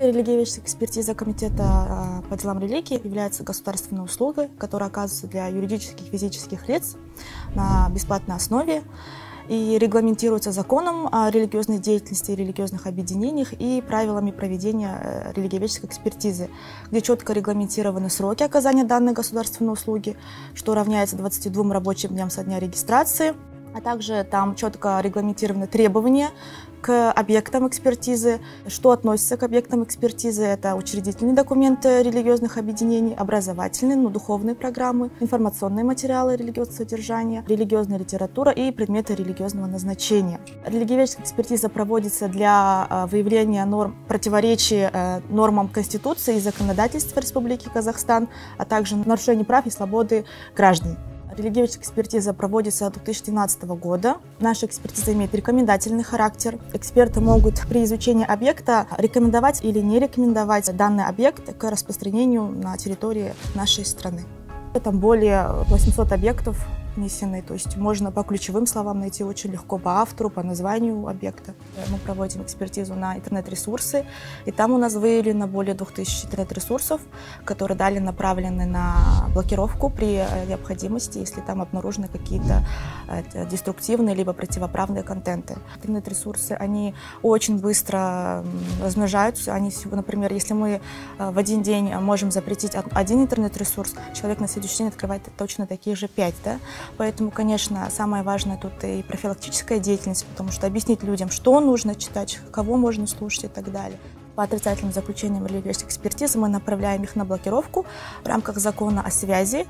Религиоведческая экспертиза Комитета по делам религии является государственной услугой, которая оказывается для юридических и физических лиц на бесплатной основе и регламентируется законом о религиозной деятельности и религиозных объединениях и правилами проведения религиоведческой экспертизы, где четко регламентированы сроки оказания данной государственной услуги, что равняется 22 рабочим дням со дня регистрации, а также там четко регламентированы требования к объектам экспертизы. Что относится к объектам экспертизы? Это учредительные документы религиозных объединений, образовательные, духовные программы, информационные материалы религиозного содержания, религиозная литература и предметы религиозного назначения. Религиоведческая экспертиза проводится для выявления норм противоречий нормам Конституции и законодательства Республики Казахстан, а также нарушений прав и свободы граждан. Религиоведческая экспертиза проводится с 2013 года. Наша экспертиза имеет рекомендательный характер. Эксперты могут при изучении объекта рекомендовать или не рекомендовать данный объект к распространению на территории нашей страны. Там более 800 объектов внесены, то есть можно по ключевым словам найти очень легко, по автору, по названию объекта. Мы проводим экспертизу на интернет-ресурсы, и там у нас выявлено более 2000 интернет-ресурсов, которые далее направлены на блокировку при необходимости, если там обнаружены какие-то деструктивные либо противоправные контенты. Интернет-ресурсы, они очень быстро размножаются. Они, например, если мы в один день можем запретить один интернет-ресурс, человек на следующий день открывает точно такие же 5, да? Поэтому, конечно, самое важное тут и профилактическая деятельность, потому что объяснить людям, что нужно читать, кого можно слушать и так далее. По отрицательным заключениям религиозных экспертиз мы направляем их на блокировку в рамках закона о связи,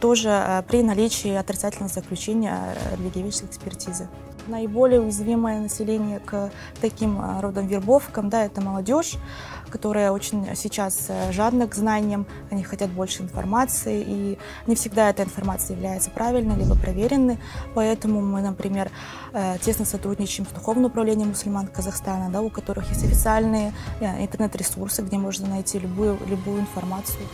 тоже при наличии отрицательного заключения религиозной экспертизы. Наиболее уязвимое население к таким родам вербовкам, да, это молодежь, которая очень сейчас жадна к знаниям, они хотят больше информации, и не всегда эта информация является правильной либо проверенной. Поэтому мы, например, тесно сотрудничаем с Духовным управлением мусульман Казахстана, да, у которых есть официальные интернет-ресурсы, где можно найти любую информацию.